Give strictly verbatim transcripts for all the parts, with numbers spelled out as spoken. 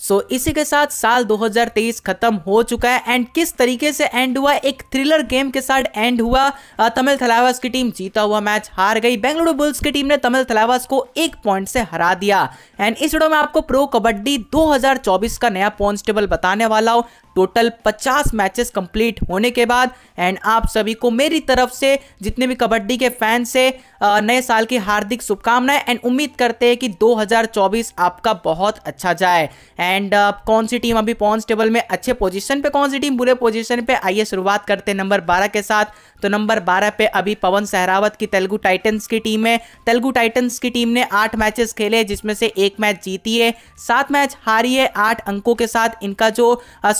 सो so, इसी के साथ साल दो हज़ार तेईस खत्म हो चुका है एंड किस तरीके से एंड हुआ, एक थ्रिलर गेम के साथ एंड हुआ। तमिल थलाइवास की टीम जीता हुआ मैच हार गई। बेंगलुरु बुल्स की टीम ने तमिल थलाइवास को एक पॉइंट से हरा दिया। एंड इस वीडियो में आपको प्रो कबड्डी दो हज़ार चौबीस का नया पॉइंट्स टेबल बताने वाला हूँ। टोटल पचास मैचेस कंप्लीट होने के बाद एंड आप सभी को मेरी तरफ से, जितने भी कबड्डी के फैंस से, नए साल की हार्दिक शुभकामनाएं एंड उम्मीद करते हैं कि दो हज़ार चौबीस आपका बहुत अच्छा जाए। एंड कौन सी टीम अभी पॉइंट्स टेबल में अच्छे पोजीशन पे, कौन सी टीम बुरे पोजीशन पे, आइए शुरुआत करते हैं नंबर बारह के साथ। तो नंबर बारह पे अभी पवन सहरावत की तेलुगु टाइटन्स की टीम है। तेलुगु टाइटन्स की टीम ने आठ मैचेस खेले जिसमें से एक मैच जीती है, सात मैच हारी है। आठ अंकों के साथ इनका जो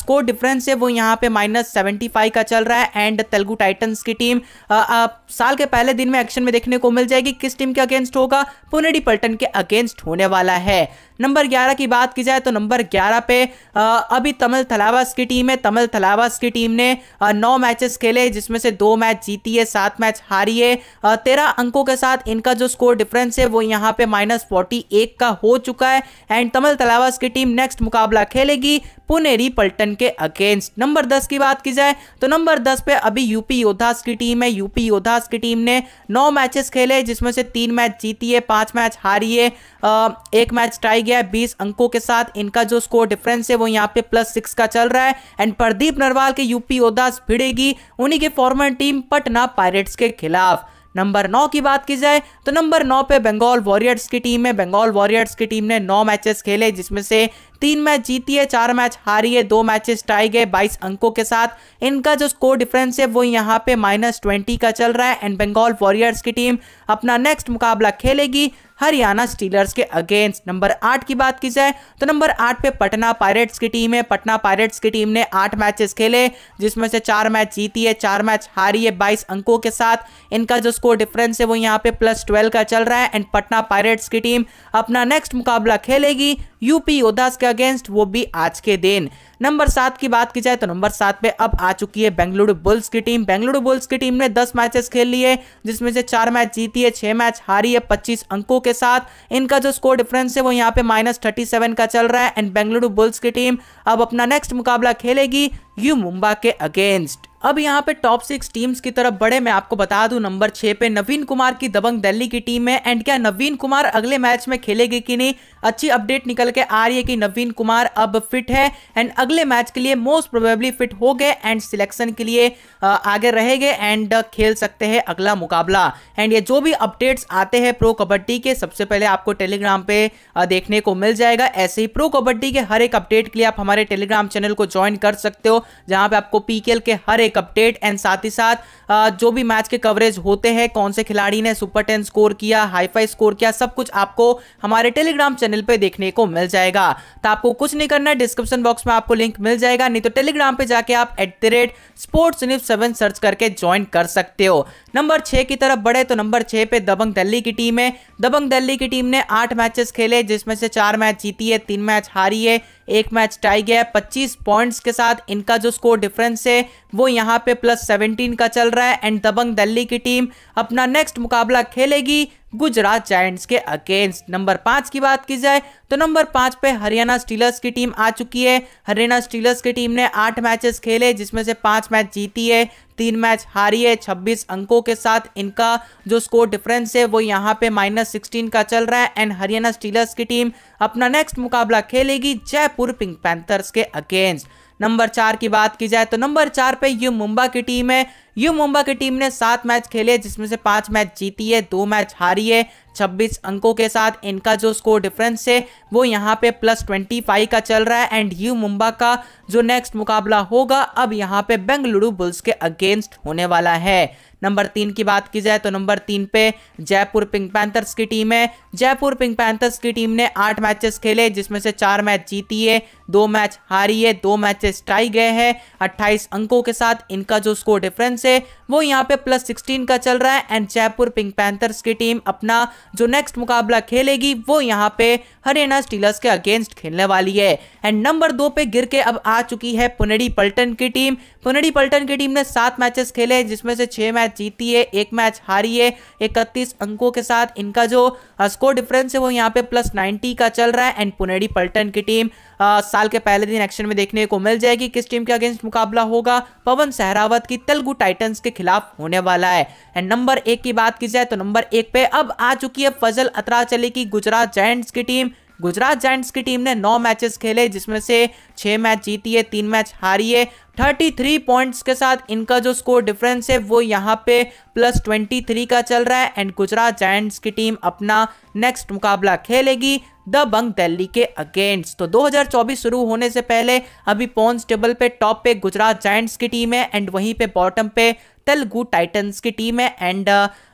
स्कोर डिफरेंस है वो यहाँ पे माइनस सेवेंटी फाइव का चल रहा है। एंड तेलुगु टाइटन्स की टीम आ, आ, साल के पहले दिन में एक्शन में देखने को मिल जाएगी। किस टीम के अगेंस्ट होगा, पुणेरी पल्टन के अगेंस्ट होने वाला है। नंबर ग्यारह की बात की जाए तो नंबर ग्यारह पे आ, अभी तमिल थलाइवास की टीम है। तमिल थलाइवास की टीम ने आ, नौ मैचेस खेले जिसमें से दो मैच जीती है, सात मैच हारी है। तेरह अंकों के साथ इनका जो स्कोर डिफरेंस है वो यहाँ पे माइनस फोर्टी एक का हो चुका है। एंड तमिल थलाइवास की टीम नेक्स्ट मुकाबला खेलेगी पुणेरी पल्टन के अगेंस्ट। नंबर दस की बात की जाए तो नंबर दस पे अभी यूपी योद्धास की टीम है। यूपी योद्धास की टीम ने नौ मैचेस खेले जिसमें से तीन मैच जीती है, पांच मैच हारी है, आ, एक मैच टाई गया। बीस अंकों के साथ इनका जो स्कोर डिफरेंस है वो यहाँ पे प्लस सिक्स का चल रहा है। एंड प्रदीप नरवाल के यूपी योद्धास भिड़ेगी उन्हीं के फॉर्मर टीम पटना पायरेट्स के खिलाफ। नंबर नौ की बात की जाए तो नंबर नौ पे बंगाल वॉरियर्स की टीम है। बंगाल वॉरियर्स की टीम ने नौ मैचेस खेले जिसमें से तीन मैच जीती है, चार मैच हारी है, दो मैचेस टाई गए। बाईस अंकों के साथ इनका जो स्कोर डिफरेंस है वो यहाँ पे माइनस ट्वेंटी का चल रहा है। एंड बंगाल वॉरियर्स की टीम अपना नेक्स्ट मुकाबला खेलेगी हरियाणा स्टीलर्स के अगेंस्ट। नंबर आठ की बात की जाए तो नंबर आठ पे पटना पायरेट्स की टीम है। पटना पायरेट्स की टीम ने आठ मैचेस खेले जिसमें से चार मैच जीती है, चार मैच हारी है। बाईस अंकों के साथ इनका जो स्कोर डिफरेंस है वो यहाँ पे प्लस ट्वेल्व का चल रहा है। एंड पटना पायरेट्स की टीम अपना नेक्स्ट मुकाबला खेलेगी यूपी योद्धास के अगेंस्ट, वो भी आज के दिन। नंबर सात की बात की जाए तो नंबर सात पे अब आ चुकी है बेंगलुरु बुल्स की टीम। बेंगलुरु बुल्स की टीम ने दस मैचेस खेल लिए जिसमें से चार मैच जीती है, छह मैच हारी है। पच्चीस अंकों के साथ इनका जो स्कोर डिफरेंस है वो यहाँ पे माइनस थर्टी सेवन का चल रहा है। एंड बेंगलुरु बुल्स की टीम अब अपना नेक्स्ट मुकाबला खेलेगी यू मुंबा के अगेंस्ट। अब यहाँ पे टॉप सिक्स टीम्स की तरफ बढ़े, मैं आपको बता दूं नंबर छह पे नवीन कुमार की दबंग दिल्ली की टीम है। एंड क्या नवीन कुमार अगले मैच में खेलेगी कि नहीं, अच्छी अपडेट निकल के आ रही है कि नवीन कुमार अब फिट है एंड अगले मैच के लिए मोस्ट प्रोबेबली फिट हो गए एंड सिलेक्शन के लिए आगे रहेंगे एंड खेल सकते हैं अगला मुकाबला। एंड ये जो भी अपडेट्स आते हैं प्रो कबड्डी के सबसे पहले आपको टेलीग्राम पे देखने को मिल जाएगा। ऐसे ही प्रो कबड्डी के हर एक अपडेट के लिए आप हमारे टेलीग्राम चैनल को ज्वाइन कर सकते हो, जहां पे आपको पीकेएल के हर एक अपडेट एंड साथ ही साथ जो भी मैच के कवरेज होते हैं, कौन से खिलाड़ी ने सुपर टेन स्कोर किया, हाई फाई स्कोर किया, सब कुछ आपको हमारे टेलीग्राम चैनल पे देखने को मिल जाएगा। तो आपको कुछ नहीं करना है, डिस्क्रिप्शन बॉक्स में आपको लिंक मिल जाएगा, नहीं तो टेलीग्राम पे जाके आप at the rate sports news seven search करके ज्वाइन कर सकते हो। नंबर छह की तरफ बढ़े तो नंबर छह पे दबंग दिल्ली की टीम है। दबंग दिल्ली की टीम ने आठ मैचेस खेले जिसमें से चार मैच जीती है, तीन मैच हारी है, एक मैच टाई गया। पच्चीस पॉइंट्स के साथ इनका जो स्कोर डिफरेंस है वो यहाँ पे प्लस सत्रह का चल रहा है। एंड दबंग दिल्ली की टीम अपना नेक्स्ट मुकाबला खेलेगी गुजरात जायंट्स के अगेंस्ट। नंबर पाँच की बात की जाए तो नंबर पाँच पे हरियाणा स्टीलर्स की टीम आ चुकी है। हरियाणा स्टीलर्स की टीम ने आठ मैचेस खेले जिसमें से पाँच मैच जीती है, तीन मैच हारी है। छब्बीस अंकों के साथ इनका जो स्कोर डिफरेंस है वो यहाँ पे माइनस सिक्सटीन का चल रहा है। एंड हरियाणा स्टीलर्स की टीम अपना नेक्स्ट मुकाबला खेलेगी जयपुर पिंक पैंथर्स के अगेंस्ट। नंबर चार की बात की जाए तो नंबर चार पे यू मुंबा की टीम है। यू मुंबा की टीम ने सात मैच खेले जिसमें से पाँच मैच जीती है, दो मैच हारी है। छब्बीस अंकों के साथ इनका जो स्कोर डिफरेंस है वो यहाँ पे प्लस पच्चीस का चल रहा है। एंड यू मुंबा का जो नेक्स्ट मुकाबला होगा अब यहाँ पे बेंगलुरु बुल्स के अगेंस्ट होने वाला है। नंबर तीन की बात की जाए तो नंबर तीन पे जयपुर पिंक पैंथर्स की टीम है। जयपुर पिंक पैंथर्स की टीम ने आठ मैचेस खेले जिसमें से चार मैच जीती है, दो मैच हारी है, दो मैचेस टाई गए हैं। अट्ठाईस अंकों के साथ इनका जो स्कोर डिफरेंस है वो यहाँ पे प्लस सोलह का चल रहा है। एंड जयपुर पिंक पैंथर्स की टीम अपना जो नेक्स्ट मुकाबला खेलेगी वो यहाँ पे हरियाणा स्टीलर्स के अगेंस्ट खेलने वाली है। एंड नंबर दो पे गिर के अब आ चुकी है पुणेरी पल्टन की टीम। पुणेरी पल्टन की टीम ने सात मैचेस खेले जिसमें से छह मैच जीती है, एक मैच हारी है। इकतीस अंकों के साथ इनका जो स्कोर डिफरेंस है वो यहाँ पे प्लस नाइन्टी का चल रहा है। एंड पुणेरी पल्टन की टीम आ, साल के पहले दिन एक्शन में देखने को मिल जाएगी। किस टीम के अगेंस्ट मुकाबला होगा? पवन सहरावत की तेलुगु टाइटन्स के खिलाफ होने वाला है। एंड नंबर एक की बात की जाए तो नंबर एक पे अब आ चुकी है फजल अतरा चले की गुजरात जायंट्स की टीम। गुजरात जायंट्स की टीम ने नौ मैचेस खेले जिसमें से छह मैच जीती है, तीन मैच हारी है। तैंतीस पॉइंट्स के साथ इनका जो स्कोर डिफरेंस है वो यहाँ पे प्लस तेईस का चल रहा है। एंड गुजरात जायंट्स की टीम अपना नेक्स्ट मुकाबला खेलेगी दबंग दिल्ली के अगेंस्ट। तो दो हज़ार चौबीस शुरू होने से पहले अभी पॉइंट्स टेबल पे टॉप पे गुजरात जायंट्स की टीम है एंड वहीं पे बॉटम पे तेलुगु टाइटन्स की टीम है। एंड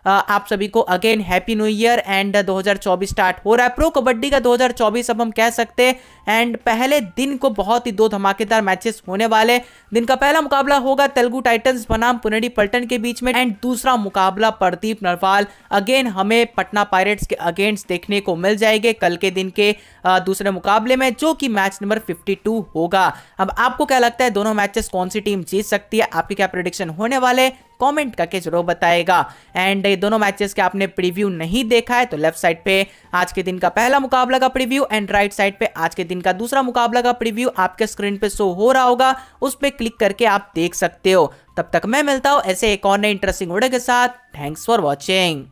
आप सभी को again happy new year. And दो हज़ार चौबीस स्टार्ट हो रहा है, प्रो कबड्डी का दो हज़ार चौबीस अब हम कह सकते हैं। एंड पहले दिन को बहुत ही दो धमाकेदार मैचेस होने वाले। दिन का पहला मुकाबला होगा तेलुगु टाइटन्स बनाम पुणेरी पल्टन के बीच में एंड दूसरा मुकाबला प्रदीप नरवाल अगेन हमें पटना पायरेट्स के अगेंस्ट देखने को मिल जाएंगे कल के दिन के दूसरे मुकाबले में, जो कि मैच नंबर बावन होगा। अब आपको क्या लगता है दोनों मैचेस कौन सी टीम जीत सकती है? आपके क्या प्रेडिक्शन होने वाले कमेंट करके जरूर बताएगा। एंड ये दोनों मैचेस के आपने प्रीव्यू नहीं देखा है तो लेफ्ट साइड पे आज के दिन का पहला मुकाबला का प्रीव्यू एंड राइट साइड पे आज के दिन का दूसरा मुकाबला का प्रीव्यू आपके स्क्रीन पे शो हो रहा होगा, उस पे क्लिक करके आप देख सकते हो। तब तक मैं मिलता हूँ ऐसे एक और नए इंटरेस्टिंग वीडियो के साथ। Thanks for watching.